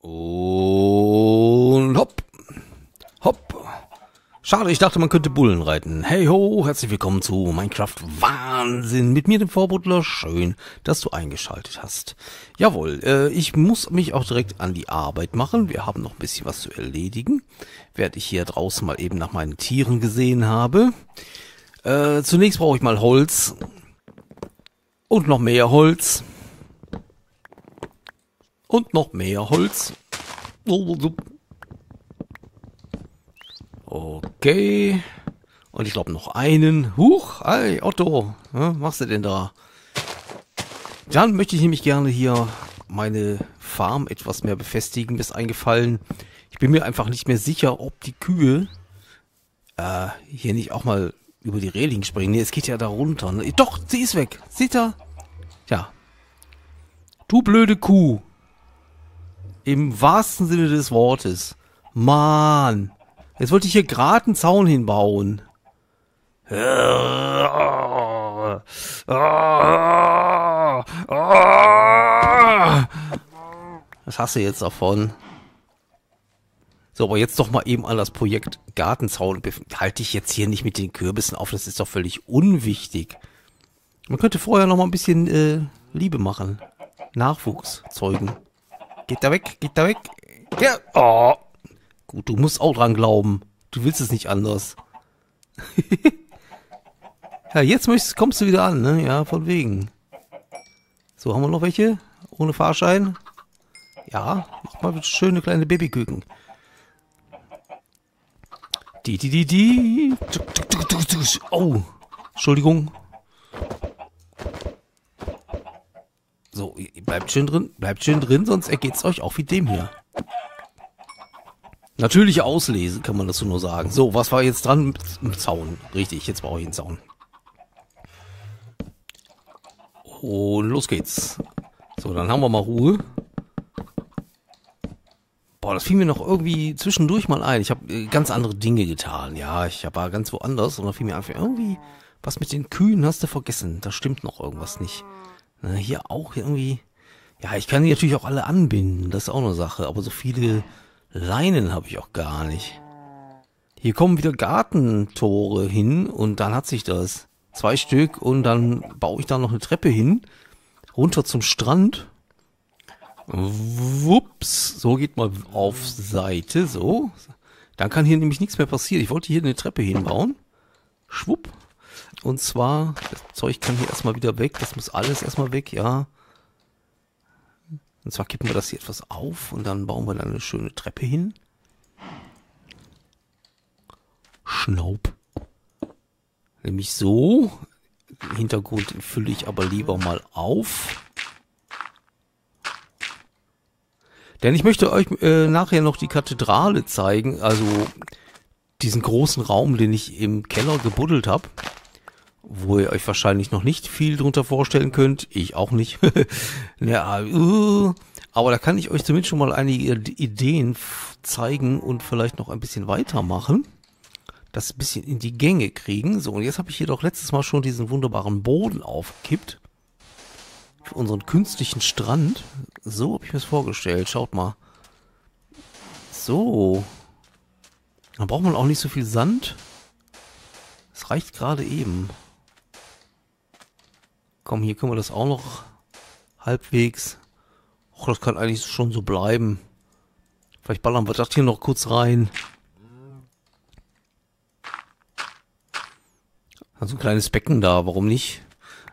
Und hopp. Hopp. Schade, ich dachte, man könnte Bullen reiten. Hey ho, herzlich willkommen zu Minecraft Wahnsinn. Mit mir, dem Vorbuddler. Schön, dass du eingeschaltet hast. Jawohl, ich muss mich auch direkt an die Arbeit machen. Wir haben noch ein bisschen was zu erledigen. Während ich hier draußen mal eben nach meinen Tieren gesehen habe. Zunächst brauche ich mal Holz. Und noch mehr Holz. Und noch mehr Holz. Okay. Und ich glaube noch einen. Huch, hi Otto. Was machst du denn da? Dann möchte ich nämlich gerne hier meine Farm etwas mehr befestigen. Mir ist eingefallen, ich bin mir einfach nicht mehr sicher, ob die Kühe hier nicht auch mal über die Reling springen. Nee, es geht ja da runter. Ne? Doch, sie ist weg. Seht ihr? Ja. Du blöde Kuh. Im wahrsten Sinne des Wortes. Mann. Jetzt wollte ich hier gerade einen Zaun hinbauen. Was hast du jetzt davon? So, aber jetzt doch mal eben an das Projekt Gartenzaun. Halte ich jetzt hier nicht mit den Kürbissen auf. Das ist doch völlig unwichtig. Man könnte vorher noch mal ein bisschen Liebe machen. Nachwuchs zeugen. Geht da weg, geht da weg. Ja. Oh. Gut, du musst auch dran glauben. Du willst es nicht anders. Ja, jetzt kommst du wieder an, ne? Ja, von wegen. So, haben wir noch welche? Ohne Fahrschein? Ja, mach mal schöne kleine Babyküken. Die. Oh, Entschuldigung. So, bleibt schön drin, sonst ergeht's euch auch wie dem hier. Natürliche Auslese, kann man dazu nur sagen. So, was war jetzt dran? Zaun. Richtig, jetzt brauche ich einen Zaun. Und los geht's. So, dann haben wir mal Ruhe. Boah, das fiel mir noch irgendwie zwischendurch mal ein. Ich habe ganz andere Dinge getan. Ja, ich war ganz woanders. Und dann fiel mir einfach irgendwie, was mit den Kühen hast du vergessen. Da stimmt noch irgendwas nicht. Na, hier auch irgendwie. Ja, ich kann die natürlich auch alle anbinden. Das ist auch eine Sache. Aber so viele Leinen habe ich auch gar nicht. Hier kommen wieder Gartentore hin und dann hat sich das. 2 Stück und dann baue ich da noch eine Treppe hin. Runter zum Strand. Wups. So, geht mal auf Seite. So. Dann kann hier nämlich nichts mehr passieren. Ich wollte hier eine Treppe hinbauen. Schwupp. Und zwar, das Zeug kann hier erstmal wieder weg. Das muss alles erstmal weg, ja. Und zwar kippen wir das hier etwas auf und dann bauen wir dann eine schöne Treppe hin. Schnaub. Nämlich so. Den Hintergrund fülle ich aber lieber mal auf. Denn ich möchte euch nachher noch die Kathedrale zeigen. Also diesen großen Raum, den ich im Keller gebuddelt habe. Wo ihr euch wahrscheinlich noch nicht viel drunter vorstellen könnt. Ich auch nicht. Ja, aber da kann ich euch zumindest schon mal einige Ideen zeigen und vielleicht noch ein bisschen weitermachen. Das ein bisschen in die Gänge kriegen. So, und jetzt habe ich hier doch letztes Mal schon diesen wunderbaren Boden aufgekippt. Für unseren künstlichen Strand. So habe ich mir das vorgestellt. Schaut mal. So. Dann braucht man auch nicht so viel Sand. Es reicht gerade eben. Komm, hier können wir das auch noch halbwegs. Och, das kann eigentlich schon so bleiben. Vielleicht ballern wir das hier noch kurz rein. Also ein kleines Becken da, warum nicht?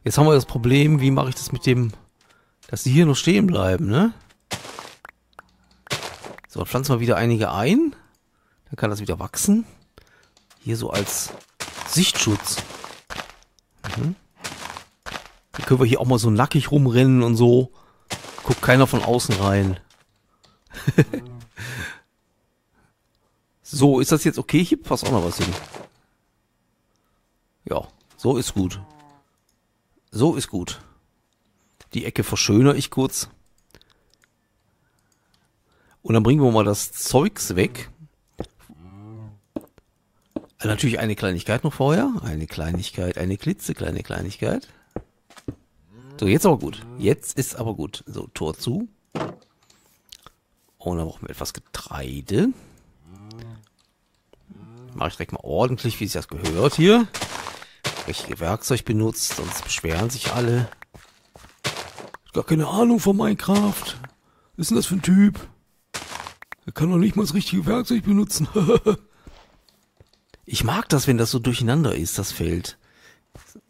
Jetzt haben wir das Problem, wie mache ich das mit dem, dass die hier noch stehen bleiben, ne? So, dann pflanzen wir wieder einige ein. Dann kann das wieder wachsen. Hier so als Sichtschutz. Mhm. Dann können wir hier auch mal so nackig rumrennen und so. Guckt keiner von außen rein. So, ist das jetzt okay? Hier passt auch noch was hin. Ja, so ist gut. So ist gut. Die Ecke verschönere ich kurz. Und dann bringen wir mal das Zeugs weg. Natürlich eine Kleinigkeit noch vorher. Eine Kleinigkeit, eine klitzekleine Kleinigkeit. So, jetzt aber gut. Jetzt ist aber gut. So, Tor zu. Und dann brauchen wir etwas Getreide. Mache ich direkt mal ordentlich, wie sich das gehört hier. Richtige Werkzeug benutzt, sonst beschweren sich alle. Gar keine Ahnung von Minecraft. Was ist denn das für ein Typ? Er kann doch nicht mal das richtige Werkzeug benutzen. Ich mag das, wenn das so durcheinander ist, das Feld.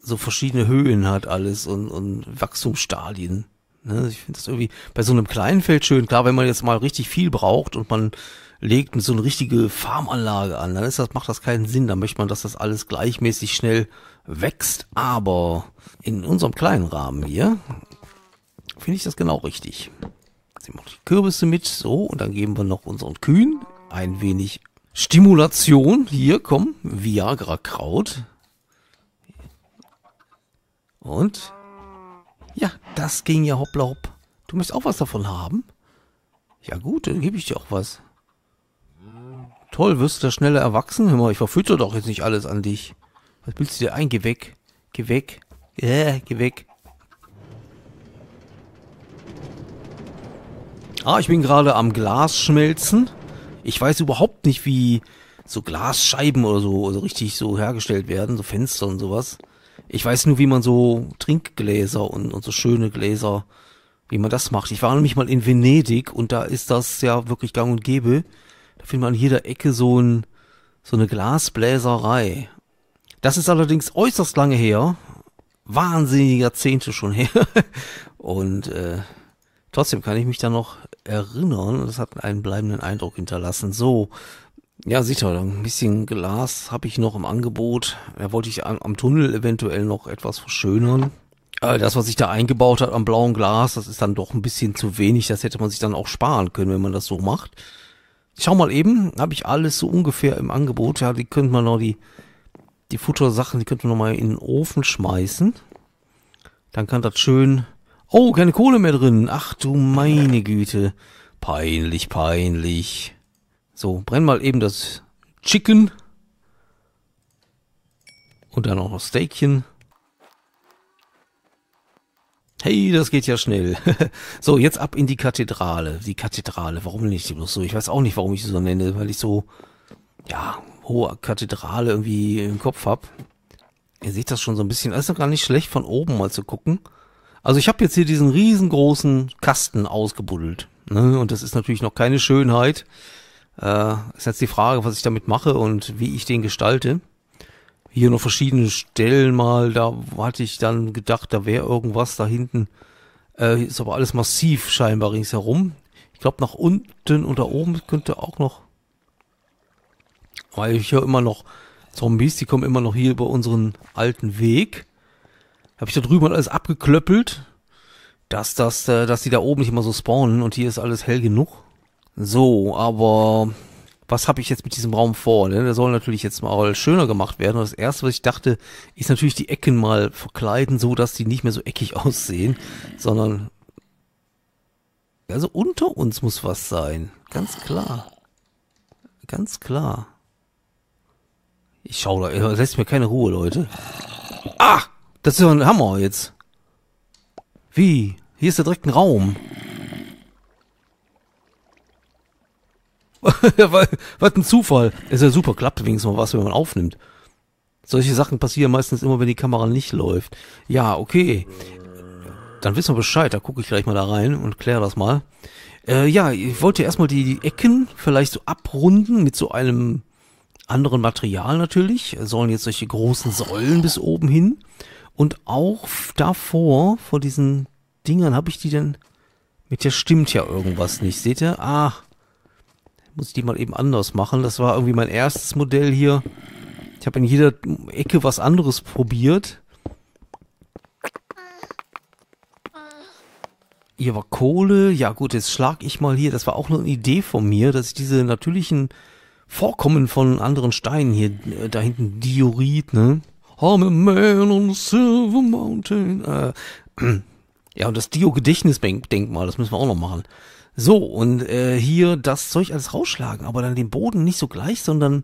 So verschiedene Höhen hat alles und Wachstumsstadien. Ne? Ich finde das irgendwie bei so einem kleinen Feld schön. Klar, wenn man jetzt mal richtig viel braucht und man legt so eine richtige Farmanlage an, dann ist das, macht das keinen Sinn. Dann möchte man, dass das alles gleichmäßig schnell wächst. Aber in unserem kleinen Rahmen hier finde ich das genau richtig. Jetzt nehmen wir die Kürbisse mit. So, und dann geben wir noch unseren Kühen ein wenig Stimulation. Hier, komm, Viagra-Kraut. Und? Ja, das ging ja hoppla hopp. Du möchtest auch was davon haben? Ja gut, dann gebe ich dir auch was. Toll, wirst du da schneller erwachsen? Hör mal, ich verfütter doch jetzt nicht alles an dich. Was willst du dir ein? Geh weg. Geh weg. Geh weg. Ah, ich bin gerade am Glas schmelzen. Ich weiß überhaupt nicht, wie so Glasscheiben oder so also richtig so hergestellt werden, so Fenster und sowas. Ich weiß nur, wie man so Trinkgläser und so schöne Gläser, wie man das macht. Ich war nämlich mal in Venedig und da ist das ja wirklich gang und gäbe. Da findet man an jeder Ecke so eine Glasbläserei. Das ist allerdings äußerst lange her. Wahnsinnige Jahrzehnte schon her. Und trotzdem kann ich mich da noch erinnern. Das hat einen bleibenden Eindruck hinterlassen. So. Ja, sicher, ein bisschen Glas habe ich noch im Angebot. Da wollte ich am Tunnel eventuell noch etwas verschönern. Das, was sich da eingebaut hat am blauen Glas, das ist dann doch ein bisschen zu wenig. Das hätte man sich dann auch sparen können, wenn man das so macht. Ich schau mal eben, habe ich alles so ungefähr im Angebot. Ja, die könnte man noch, die Futtersachen, die könnte man noch mal in den Ofen schmeißen. Dann kann das schön... Oh, keine Kohle mehr drin. Ach du meine Güte. Peinlich, peinlich. So, brenn mal eben das Chicken. Und dann auch noch Steakchen. Hey, das geht ja schnell. So, jetzt ab in die Kathedrale. Die Kathedrale, warum nenne ich die bloß so? Ich weiß auch nicht, warum ich sie so nenne, weil ich so, ja, hohe Kathedrale irgendwie im Kopf habe. Ihr seht das schon so ein bisschen. Das ist doch gar nicht schlecht, von oben mal zu gucken. Also ich habe jetzt hier diesen riesengroßen Kasten ausgebuddelt. Ne? Und das ist natürlich noch keine Schönheit. Ist jetzt die Frage, was ich damit mache und wie ich den gestalte. Hier noch verschiedene Stellen mal, da hatte ich dann gedacht, da wäre irgendwas da hinten. Ist aber alles massiv scheinbar ringsherum. Ich glaube nach unten und da oben könnte auch noch... Weil ich höre immer noch Zombies, die kommen immer noch hier über unseren alten Weg. Habe ich da drüben alles abgeklöppelt, dass die da oben nicht immer so spawnen und hier ist alles hell genug. So, aber was habe ich jetzt mit diesem Raum vor? Ne? Der soll natürlich jetzt mal schöner gemacht werden. Und das Erste, was ich dachte, ist natürlich die Ecken mal verkleiden, so dass die nicht mehr so eckig aussehen, sondern also unter uns muss was sein. Ganz klar. Ganz klar. Ich schaue da, das lässt mir keine Ruhe, Leute. Ah, das ist ja ein Hammer jetzt. Wie? Hier ist ja direkt ein Raum. Was ein Zufall. Ist ja super, klappt wenigstens mal was, wenn man aufnimmt. Solche Sachen passieren meistens immer, wenn die Kamera nicht läuft. Ja, okay. Dann wissen wir Bescheid, da gucke ich gleich mal da rein und kläre das mal. Ja, ich wollte erstmal die Ecken vielleicht so abrunden mit so einem anderen Material natürlich. Sollen jetzt solche großen Säulen bis oben hin. Und auch davor, vor diesen Dingern, habe ich die denn... Mit der stimmt ja irgendwas nicht, seht ihr? Ah. Muss ich die mal eben anders machen. Das war irgendwie mein erstes Modell hier. Ich habe in jeder Ecke was anderes probiert. Hier war Kohle. Ja gut, jetzt schlag ich mal hier. Das war auch nur eine Idee von mir, dass ich diese natürlichen Vorkommen von anderen Steinen hier, da hinten Diorit, ne? I'm a man on a silver mountain. Ja, und das Dio-Gedächtnisdenkmal, das müssen wir auch noch machen. So, und hier das Zeug alles rausschlagen, aber dann den Boden nicht so gleich, sondern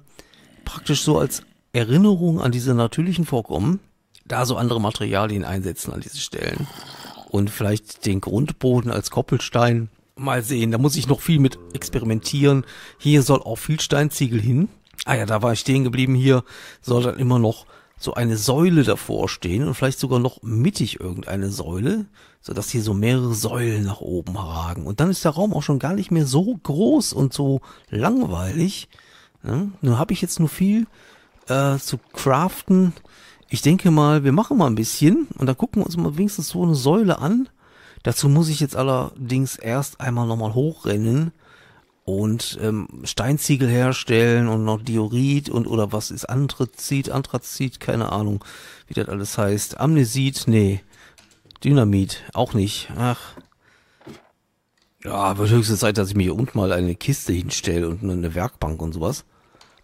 praktisch so als Erinnerung an diese natürlichen Vorkommen, da so andere Materialien einsetzen an diesen Stellen. Und vielleicht den Grundboden als Koppelstein Mal sehen, da muss ich noch viel mit experimentieren. Hier soll auch viel Steinziegel hin. Ah ja, da war ich stehen geblieben. Hier soll dann immer noch so eine Säule davor stehen und vielleicht sogar noch mittig irgendeine Säule, sodass hier so mehrere Säulen nach oben ragen. Und dann ist der Raum auch schon gar nicht mehr so groß und so langweilig. Ja, nun habe ich jetzt nur viel zu craften. Ich denke mal, wir machen mal ein bisschen und dann gucken wir uns mal wenigstens so eine Säule an. Dazu muss ich jetzt allerdings erst einmal nochmal hochrennen und Steinziegel herstellen und noch Diorit und oder was ist Anthrazit, keine Ahnung, wie das alles heißt. Amnesit, nee. Dynamit, auch nicht. Ach. Ja, wird höchste Zeit, dass ich mir hier unten mal eine Kiste hinstelle und eine Werkbank und sowas.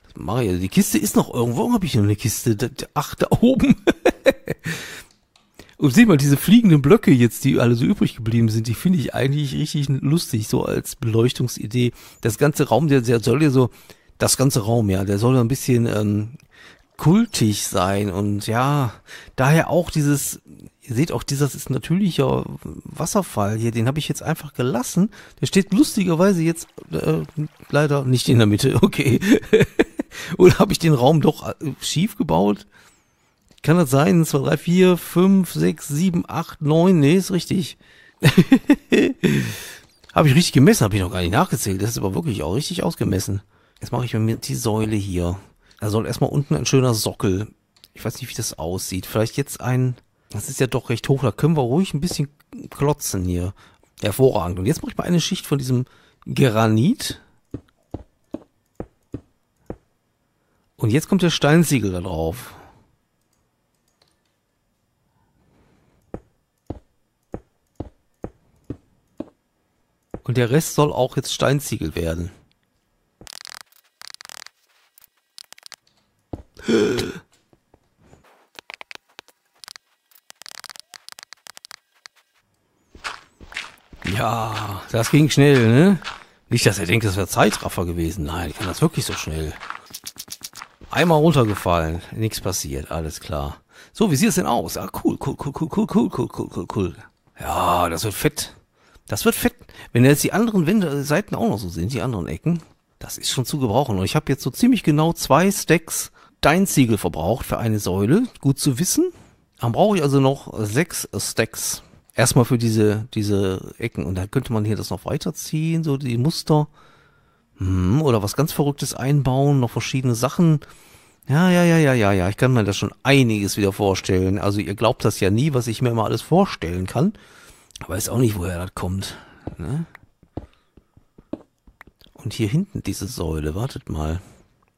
Das mache ich. Also die Kiste ist noch irgendwo. Warum habe ich noch eine Kiste? Ach, da oben. Und seht mal, diese fliegenden Blöcke jetzt, die alle so übrig geblieben sind, die finde ich eigentlich richtig lustig, so als Beleuchtungsidee. Das ganze Raum, der soll ja so, das ganze Raum, ja, der soll ein bisschen kultig sein und ja, daher auch dieses, ihr seht auch, dieses ist ein natürlicher Wasserfall hier, den habe ich jetzt einfach gelassen. Der steht lustigerweise jetzt leider nicht in der Mitte, okay. Oder habe ich den Raum doch schief gebaut? Kann das sein? 2, 3, 4, 5, 6, 7, 8, 9. Nee, ist richtig. Habe ich richtig gemessen? Habe ich noch gar nicht nachgezählt. Das ist aber wirklich auch richtig ausgemessen. Jetzt mache ich mir die Säule hier. Da soll erstmal unten ein schöner Sockel. Ich weiß nicht, wie das aussieht. Vielleicht jetzt ein... Das ist ja doch recht hoch. Da können wir ruhig ein bisschen klotzen hier. Hervorragend. Und jetzt mache ich mal eine Schicht von diesem Granit. Und jetzt kommt der Steinziegel da drauf. Und der Rest soll auch jetzt Steinziegel werden. Ja, das ging schnell, ne? Nicht, dass er denkt, das wäre Zeitraffer gewesen. Nein, ich kann das wirklich so schnell. Einmal runtergefallen, nichts passiert, alles klar. So, wie sieht es denn aus? Ah, cool. Ja, das wird fett. Das wird fett, wenn jetzt die anderen Seiten auch noch so sind, die anderen Ecken. Das ist schon zu gebrauchen. Und ich habe jetzt so ziemlich genau 2 Stacks Steinziegel verbraucht für eine Säule. Gut zu wissen. Dann brauche ich also noch 6 Stacks. Erstmal für diese Ecken. Und dann könnte man hier das noch weiterziehen, so die Muster. Oder was ganz Verrücktes einbauen, noch verschiedene Sachen. Ja. Ich kann mir da schon einiges wieder vorstellen. Also ihr glaubt das ja nie, was ich mir immer alles vorstellen kann. Ich weiß auch nicht, woher das kommt. Ne? Und hier hinten diese Säule, wartet mal.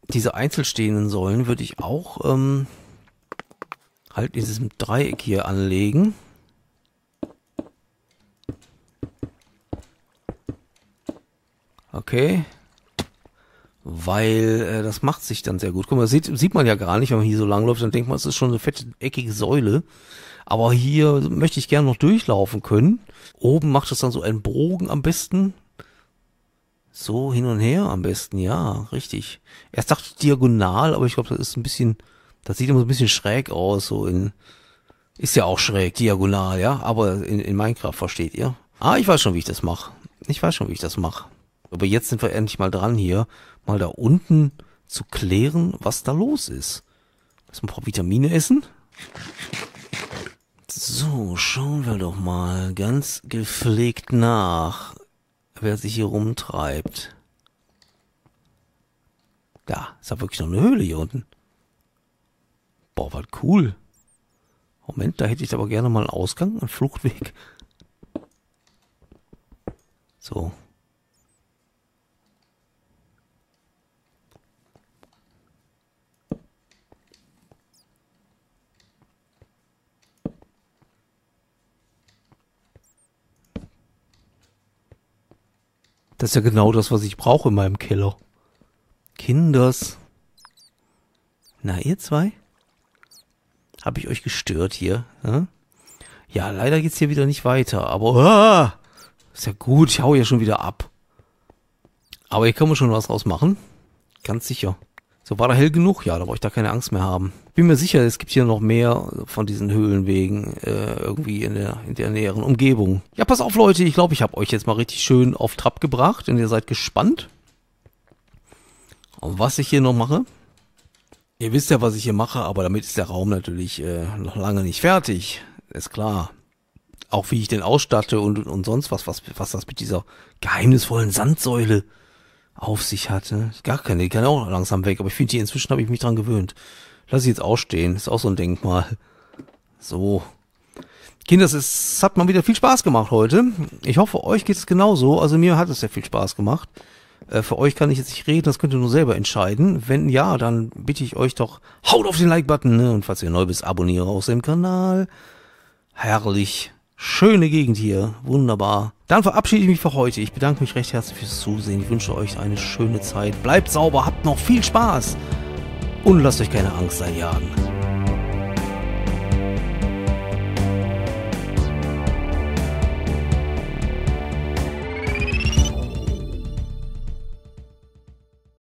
Diese einzelstehenden Säulen würde ich auch halt in diesem Dreieck hier anlegen. Okay. Weil das macht sich dann sehr gut. Guck mal, das sieht man ja gar nicht, wenn man hier so lang läuft, dann denkt man, es ist schon eine fette, eckige Säule. Aber hier möchte ich gerne noch durchlaufen können. Oben macht es dann so einen Bogen am besten. So hin und her am besten, ja, richtig. Erst dachte ich diagonal, aber ich glaube, das ist ein bisschen, das sieht immer so ein bisschen schräg aus. So in, ist ja auch schräg, diagonal, ja, aber in Minecraft, versteht ihr? Ah, ich weiß schon, wie ich das mache. Aber jetzt sind wir endlich mal dran hier, mal da unten zu klären, was da los ist. Lass mal ein paar Vitamine essen. So, schauen wir doch mal ganz gepflegt nach, wer sich hier rumtreibt. Da, ist da wirklich noch eine Höhle hier unten. Boah, was cool. Moment, da hätte ich aber gerne mal einen Ausgang, einen Fluchtweg. So. Das ist ja genau das, was ich brauche in meinem Keller. Kinders. Na, ihr zwei? Hab ich euch gestört hier? Hm? Ja, leider geht's hier wieder nicht weiter. Aber, ist ja gut, ich hau ja schon wieder ab. Aber hier kann man schon was draus machen. Ganz sicher. So, war da hell genug? Ja, da brauche ich da keine Angst mehr haben. Bin mir sicher, es gibt hier noch mehr von diesen Höhlenwegen irgendwie in der näheren Umgebung. Ja, pass auf, Leute, ich glaube, ich habe euch jetzt mal richtig schön auf Trab gebracht und ihr seid gespannt, was ich hier noch mache. Ihr wisst ja, was ich hier mache, aber damit ist der Raum natürlich noch lange nicht fertig. Ist klar. Auch wie ich den ausstatte und sonst was das mit dieser geheimnisvollen Sandsäule auf sich hatte. Gar keine, die kann auch langsam weg, aber ich finde die inzwischen, habe ich mich dran gewöhnt. Lass ich jetzt ausstehen, ist auch so ein Denkmal. So. Kinder, es hat mal wieder viel Spaß gemacht heute. Ich hoffe, euch geht es genauso. Also mir hat es sehr viel Spaß gemacht. Für euch kann ich jetzt nicht reden, das könnt ihr nur selber entscheiden. Wenn ja, dann bitte ich euch doch, haut auf den Like-Button, ne? Und falls ihr neu bist, abonniere auch den Kanal. Herrlich. Schöne Gegend hier, wunderbar. Dann verabschiede ich mich für heute. Ich bedanke mich recht herzlich fürs Zusehen. Ich wünsche euch eine schöne Zeit. Bleibt sauber, habt noch viel Spaß und lasst euch keine Angst einjagen.